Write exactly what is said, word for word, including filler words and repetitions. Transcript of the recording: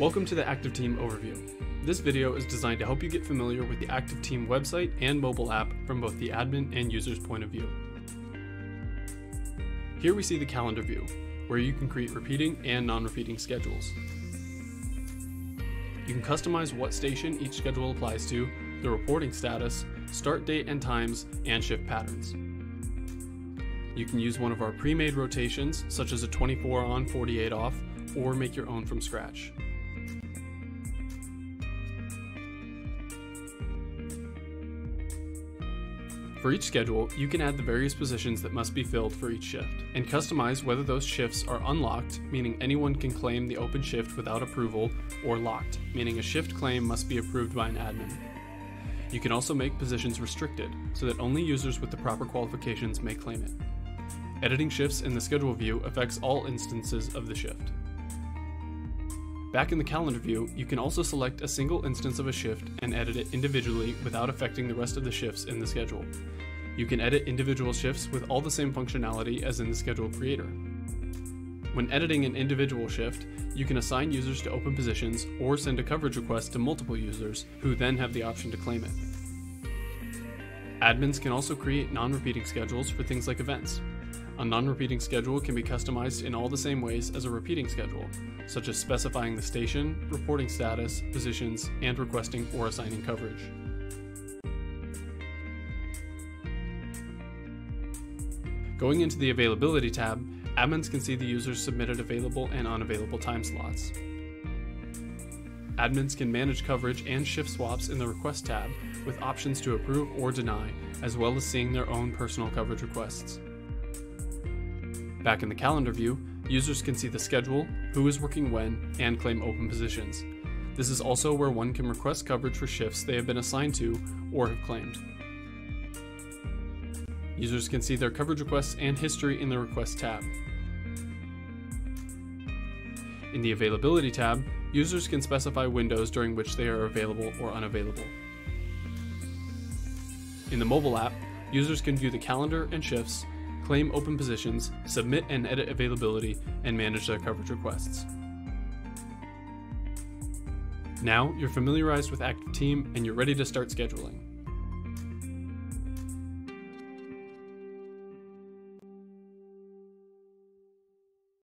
Welcome to the Active Team Overview. This video is designed to help you get familiar with the Active Team website and mobile app from both the admin and user's point of view. Here we see the calendar view, where you can create repeating and non-repeating schedules. You can customize what station each schedule applies to, the reporting status, start date and times, and shift patterns. You can use one of our pre-made rotations, such as a twenty-four on, forty-eight off, or make your own from scratch. For each schedule, you can add the various positions that must be filled for each shift, and customize whether those shifts are unlocked, meaning anyone can claim the open shift without approval, or locked, meaning a shift claim must be approved by an admin. You can also make positions restricted, so that only users with the proper qualifications may claim it. Editing shifts in the schedule view affects all instances of the shift. Back in the calendar view, you can also select a single instance of a shift and edit it individually without affecting the rest of the shifts in the schedule. You can edit individual shifts with all the same functionality as in the schedule creator. When editing an individual shift, you can assign users to open positions or send a coverage request to multiple users who then have the option to claim it. Admins can also create non-repeating schedules for things like events. A non-repeating schedule can be customized in all the same ways as a repeating schedule, such as specifying the station, reporting status, positions, and requesting or assigning coverage. Going into the Availability tab, admins can see the user's submitted available and unavailable time slots. Admins can manage coverage and shift swaps in the Request tab, with options to approve or deny, as well as seeing their own personal coverage requests. Back in the calendar view, users can see the schedule, who is working when, and claim open positions. This is also where one can request coverage for shifts they have been assigned to or have claimed. Users can see their coverage requests and history in the Request tab. In the Availability tab, users can specify windows during which they are available or unavailable. In the mobile app, users can view the calendar and shifts, claim open positions, submit and edit availability, and manage their coverage requests. Now you're familiarized with Active Team and you're ready to start scheduling.